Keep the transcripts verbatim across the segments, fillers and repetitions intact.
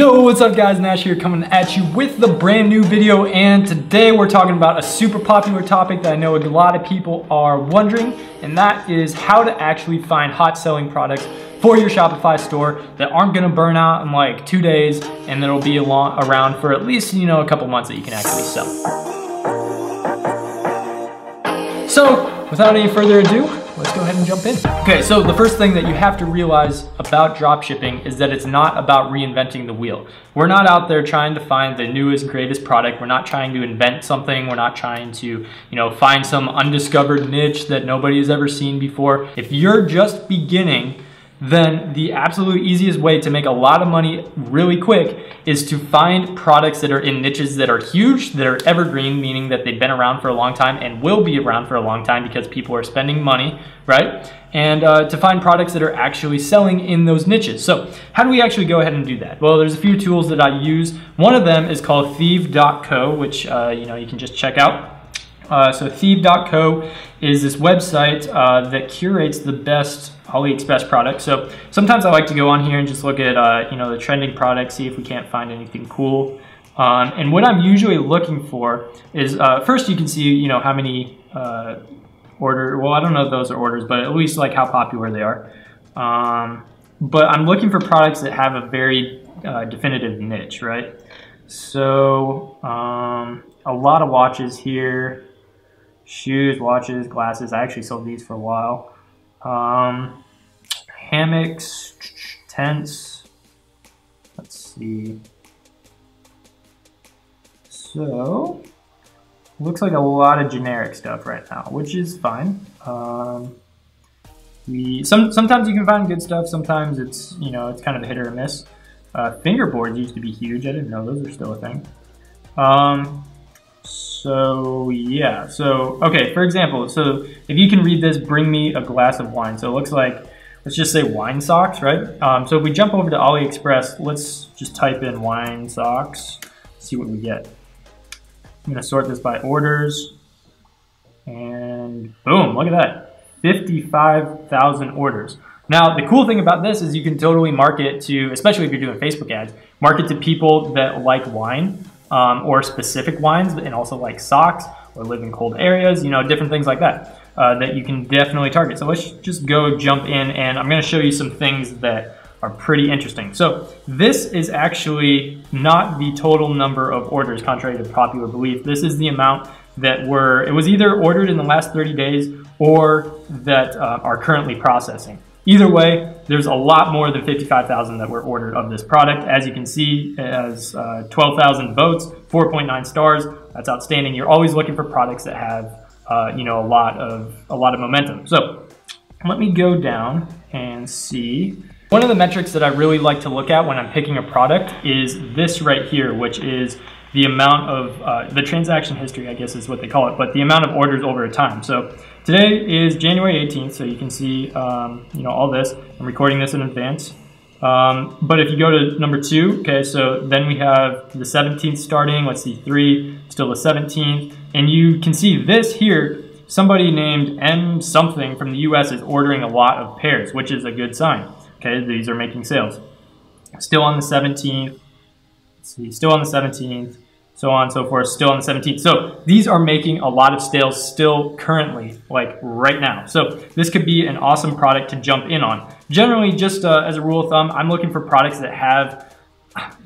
Yo, what's up guys, Nash here coming at you with the brand new video, and today we're talking about a super popular topic that I know a lot of people are wondering, and that is how to actually find hot selling products for your Shopify store that aren't gonna burn out in like two days and that'll be along, around for at least, you know, a couple months that you can actually sell. So without any further ado, let's go ahead and jump in. Okay, so the first thing that you have to realize about dropshipping is that it's not about reinventing the wheel. We're not out there trying to find the newest, greatest product. We're not trying to invent something. We're not trying to, you know, find some undiscovered niche that nobody has ever seen before. If you're just beginning, then the absolute easiest way to make a lot of money really quick is to find products that are in niches that are huge, that are evergreen, meaning that they've been around for a long time and will be around for a long time because people are spending money, right? And uh, to find products that are actually selling in those niches. So how do we actually go ahead and do that? Well, there's a few tools that I use. One of them is called Thieve dot co, which uh, you know, you can just check out. Uh, so Thieve dot co is this website uh, that curates the best AliExpress products. So sometimes I like to go on here and just look at uh, you know, the trending products, see if we can't find anything cool. Um, and what I'm usually looking for is uh, first you can see, you know, how many uh, order. Well, I don't know if those are orders, but at least like how popular they are. Um, but I'm looking for products that have a very uh, definitive niche, right? So um, a lot of watches here. Shoes, watches, glasses. I actually sold these for a while. Um, hammocks, tents. Let's see. So, looks like a lot of generic stuff right now, which is fine. Um, we some sometimes you can find good stuff. Sometimes it's you know it's kind of a hit or a miss. Uh, fingerboards used to be huge. I didn't know those were still a thing. Um, So yeah, so okay, for example, so if you can read this, bring me a glass of wine. So it looks like, let's just say wine socks, right? Um, so if we jump over to AliExpress, let's just type in wine socks, see what we get. I'm gonna sort this by orders, and boom, look at that, fifty-five thousand orders. Now, the cool thing about this is you can totally market to, especially if you're doing Facebook ads, market to people that like wine. Um, or specific wines, and also like socks or live in cold areas, you know, different things like that uh, that you can definitely target. So let's just go jump in, and I'm gonna show you some things that are pretty interesting. So this is actually not the total number of orders, contrary to popular belief. This is the amount that were, it was either ordered in the last thirty days or that uh, are currently processing. Either way, there's a lot more than fifty-five thousand that were ordered of this product. As you can see, it has uh, twelve thousand votes, four point nine stars. That's outstanding. You're always looking for products that have, uh, you know, a lot of a lot of momentum. So let me go down and see. One of the metrics that I really like to look at when I'm picking a product is this right here, which is the amount of, uh, the transaction history, I guess is what they call it, but the amount of orders over time. So today is January eighteenth, so you can see, um, you know, all this. I'm recording this in advance. Um, but if you go to number two, okay, so then we have the seventeenth starting, let's see, three, still the seventeenth. And you can see this here, somebody named M something from the U S is ordering a lot of pairs, which is a good sign. Okay, these are making sales. Still on the seventeenth. See, still on the seventeenth, so on and so forth, still on the seventeenth. So these are making a lot of sales still currently, like right now. So this could be an awesome product to jump in on. Generally, just uh, as a rule of thumb, I'm looking for products that have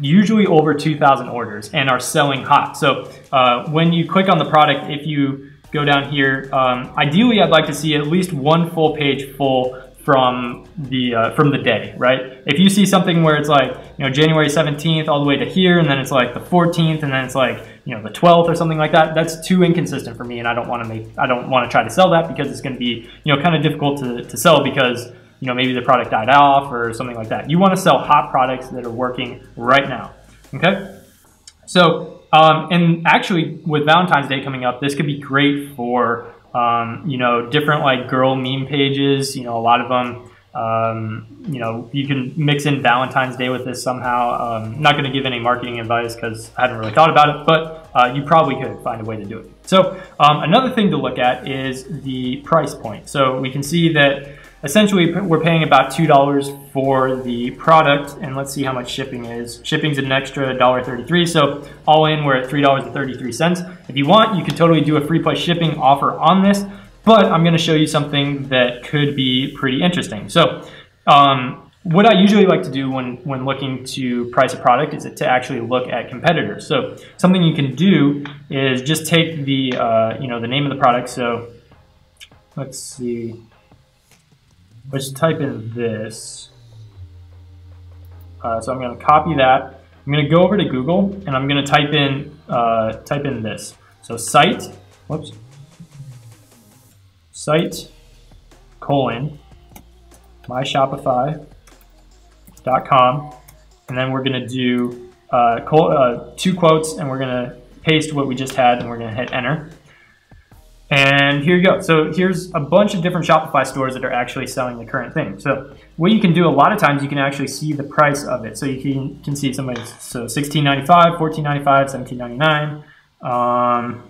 usually over two thousand orders and are selling hot. So uh, when you click on the product, if you go down here, um, ideally I'd like to see at least one full page full from the uh, from the day, right? If you see something where it's like, you know, January seventeenth all the way to here, and then it's like the fourteenth, and then it's like, you know, the twelfth or something like that, that's too inconsistent for me, and I don't want to make, I don't want to try to sell that because it's going to be, you know, kind of difficult to, to sell because, you know, maybe the product died off or something like that. You want to sell hot products that are working right now, okay? So, um, and actually with Valentine's Day coming up, this could be great for, Um, you know, different like girl meme pages, you know, a lot of them, um, you know, you can mix in Valentine's Day with this somehow. Um, not going to give any marketing advice because I haven't really thought about it, but uh, you probably could find a way to do it. So um, another thing to look at is the price point. So we can see that Essentially, we're paying about two dollars for the product, and let's see how much shipping is. Shipping's an extra one dollar and thirty-three cents, so all in, we're at three dollars and thirty-three cents. If you want, you can totally do a free plus shipping offer on this, but I'm gonna show you something that could be pretty interesting. So, um, what I usually like to do when, when looking to price a product is to actually look at competitors. So, something you can do is just take the, uh, you know, the name of the product, so let's see. Let's type in this. Uh, so I'm going to copy that. I'm going to go over to Google and I'm going to type in uh, type in this. So site, whoops, site colon my shopify dot com, and then we're going to do uh, col uh, two quotes, and we're going to paste what we just had, and we're going to hit enter. And here you go. So here's a bunch of different Shopify stores that are actually selling the current thing. So what you can do a lot of times, you can actually see the price of it. So you can, can see somebody's, so sixteen ninety-five, fourteen ninety-five, seventeen ninety-nine. Um,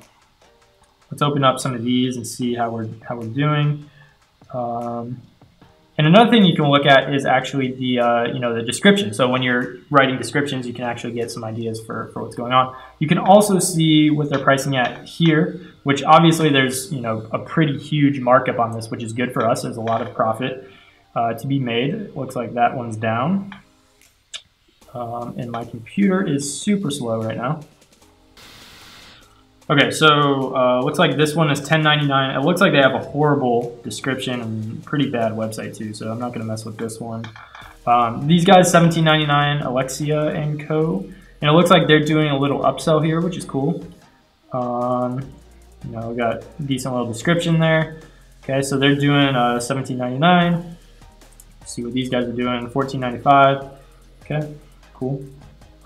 let's open up some of these and see how we're, how we're doing. Um, and another thing you can look at is actually the, uh, you know, the description. So when you're writing descriptions, you can actually get some ideas for, for what's going on. You can also see what they're pricing at here, which obviously there's, you know, a pretty huge markup on this, which is good for us. There's a lot of profit uh, to be made. It looks like that one's down. Um, and my computer is super slow right now. Okay, so uh, looks like this one is ten ninety-nine. It looks like they have a horrible description and pretty bad website too, so I'm not gonna mess with this one. Um, these guys, seventeen ninety-nine, Alexia and Co. And it looks like they're doing a little upsell here, which is cool. Um, You know, we got a decent little description there. Okay, so they're doing uh, seventeen ninety-nine. Let's see what these guys are doing, fourteen ninety-five. Okay, cool.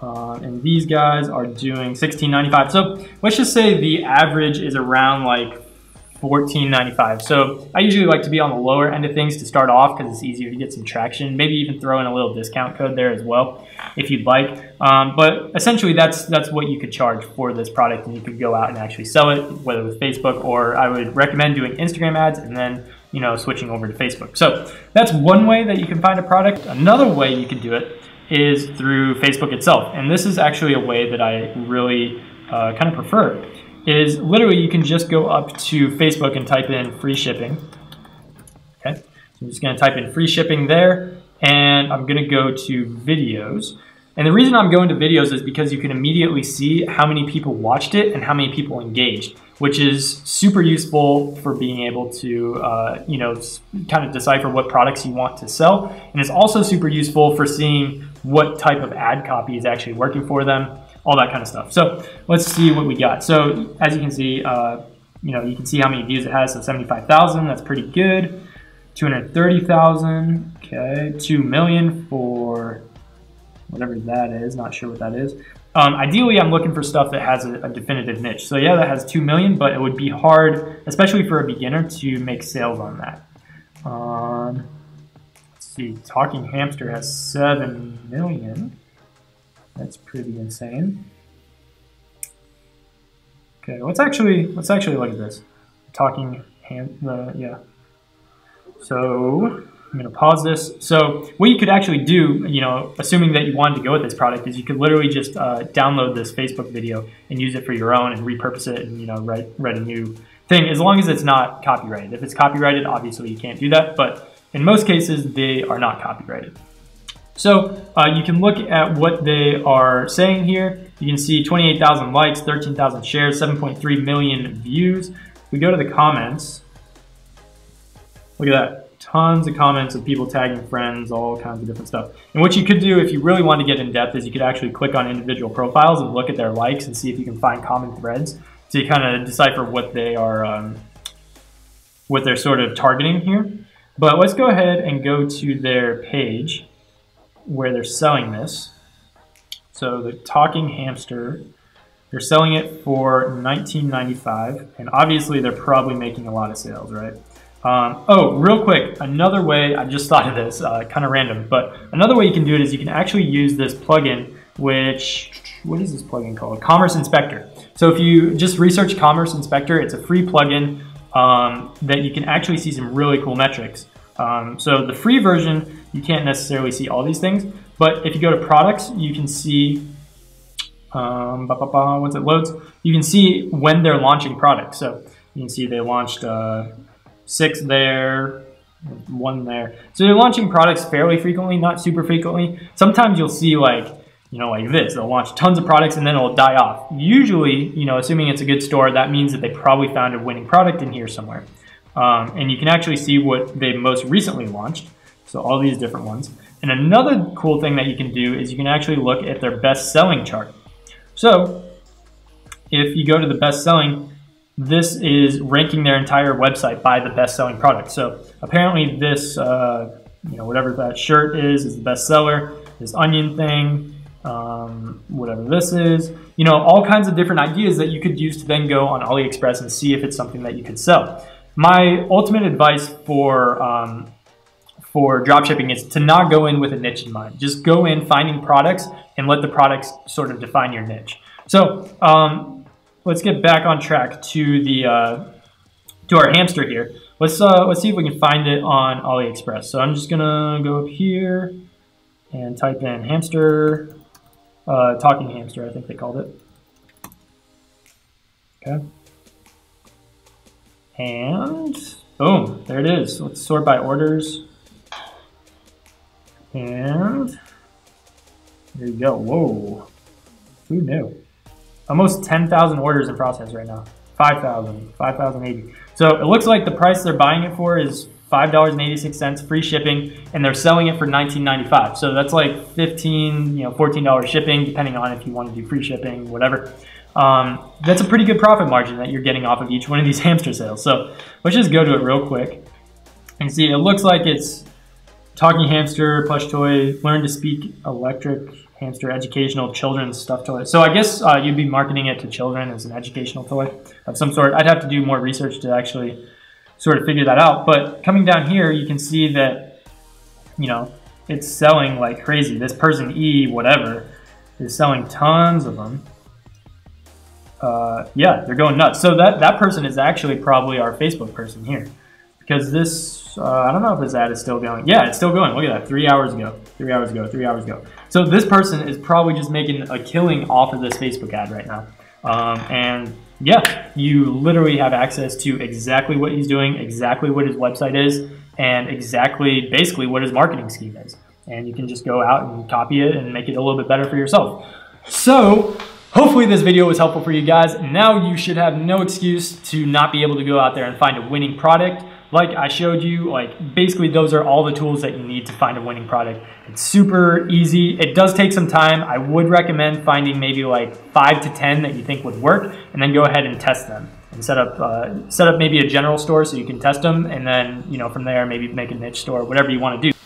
Uh, and these guys are doing sixteen ninety-five. So let's just say the average is around like fourteen ninety-five. So I usually like to be on the lower end of things to start off because it's easier to get some traction. Maybe even throw in a little discount code there as well if you'd like. Um, but essentially that's that's what you could charge for this product, and you could go out and actually sell it, whether with Facebook, or I would recommend doing Instagram ads and then, you know, switching over to Facebook. So that's one way that you can find a product. Another way you can do it is through Facebook itself. And this is actually a way that I really uh, kind of prefer. Is literally you can just go up to Facebook and type in free shipping. Okay, so I'm just gonna type in free shipping there, and I'm gonna go to videos. And the reason I'm going to videos is because you can immediately see how many people watched it and how many people engaged, which is super useful for being able to, uh, you know, kind of decipher what products you want to sell. And it's also super useful for seeing what type of ad copy is actually working for them, all that kind of stuff. So let's see what we got. So as you can see, uh, you know, you can see how many views it has. So seventy-five thousand, that's pretty good. two hundred thirty thousand, okay. two million for whatever that is, not sure what that is. Um, ideally, I'm looking for stuff that has a, a definitive niche. So yeah, that has two million, but it would be hard, especially for a beginner, to make sales on that. Um, let's see, Talking Hamster has seven million. That's pretty insane. Okay, let's actually let's actually look at this. Talking hand, uh, yeah. So I'm gonna pause this. So what you could actually do, you know, assuming that you wanted to go with this product, is you could literally just uh, download this Facebook video and use it for your own and repurpose it, and you know, write write a new thing. As long as it's not copyrighted. If it's copyrighted, obviously you can't do that. But in most cases, they are not copyrighted. So uh, you can look at what they are saying here. You can see twenty-eight thousand likes, thirteen thousand shares, seven point three million views. We go to the comments. Look at that, tons of comments of people tagging friends, all kinds of different stuff. And what you could do if you really want to get in depth is you could actually click on individual profiles and look at their likes and see if you can find common threads to kind of decipher what they are, um, what they're sort of targeting here. But let's go ahead and go to their page where they're selling this. So the Talking Hamster, they're selling it for nineteen ninety-five, and obviously they're probably making a lot of sales, right? Um, oh, real quick, another way, I just thought of this, uh, kind of random, but another way you can do it is you can actually use this plugin, which, what is this plugin called? Commerce Inspector. So if you just research Commerce Inspector, it's a free plugin um, that you can actually see some really cool metrics. Um, so the free version, you can't necessarily see all these things, but if you go to products, you can see, um, bah, bah, bah, once it loads, you can see when they're launching products. So you can see they launched uh, six there, one there. So they're launching products fairly frequently, not super frequently. Sometimes you'll see like, you know, like this, they'll launch tons of products and then it'll die off. Usually, you know, assuming it's a good store, that means that they probably found a winning product in here somewhere. Um, and you can actually see what they most recently launched. So all these different ones. And another cool thing that you can do is you can actually look at their best selling chart. So if you go to the best selling, this is ranking their entire website by the best selling product. So apparently this, uh, you know, whatever that shirt is, is the best seller, this onion thing, um whatever this is, you know, all kinds of different ideas that you could use to then go on AliExpress and see if it's something that you could sell. My ultimate advice for um for dropshipping is to not go in with a niche in mind. Just go in finding products and let the products sort of define your niche. So um let's get back on track to the uh to our hamster here. Let's uh let's see if we can find it on AliExpress. So I'm just gonna go up here and type in hamster. Uh, talking hamster, I think they called it. Okay. And boom, there it is. Let's sort by orders. And there you go. Whoa. Who knew? Almost ten thousand orders in process right now. five thousand, five thousand eighty. So it looks like the price they're buying it for is five dollars and eighty-six cents, free shipping, and they're selling it for nineteen ninety-five. So that's like fifteen, you know, fourteen dollars shipping, depending on if you want to do free shipping, whatever. Um, that's a pretty good profit margin that you're getting off of each one of these hamster sales. So let's just go to it real quick and see. It looks like it's talking hamster, plush toy, learn to speak, electric hamster, educational, children's stuff toy. So I guess uh, you'd be marketing it to children as an educational toy of some sort. I'd have to do more research to actually sort of figure that out, but coming down here, you can see that, you know, it's selling like crazy. This person E, whatever, is selling tons of them. Uh, yeah, they're going nuts. So that, that person is actually probably our Facebook person here, because this, uh, I don't know if this ad is still going. Yeah, it's still going. Look at that, three hours ago, three hours ago, three hours ago. So this person is probably just making a killing off of this Facebook ad right now. Um, and yeah, you literally have access to exactly what he's doing, exactly what his website is, and exactly basically what his marketing scheme is. And you can just go out and copy it and make it a little bit better for yourself. So hopefully this video was helpful for you guys. Now you should have no excuse to not be able to go out there and find a winning product. Like I showed you, like basically those are all the tools that you need to find a winning product. It's super easy. It does take some time. I would recommend finding maybe like five to ten that you think would work, and then go ahead and test them and set up, uh, set up maybe a general store so you can test them. And then, you know, from there, maybe make a niche store, whatever you want to do.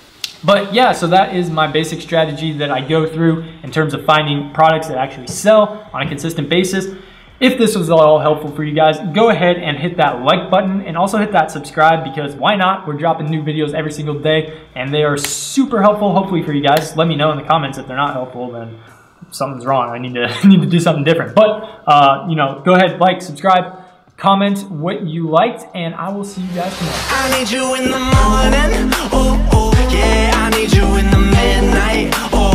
But yeah, so that is my basic strategy that I go through in terms of finding products that actually sell on a consistent basis. If this was all helpful for you guys, go ahead and hit that like button and also hit that subscribe, because why not? We're dropping new videos every single day and they are super helpful, hopefully, for you guys. Let me know in the comments if they're not helpful, then something's wrong. I need to, I need to do something different. But, uh, you know, go ahead, like, subscribe, comment what you liked, and I will see you guys tomorrow. I need you in the morning. Oh, oh, yeah. I need you in the midnight. Oh.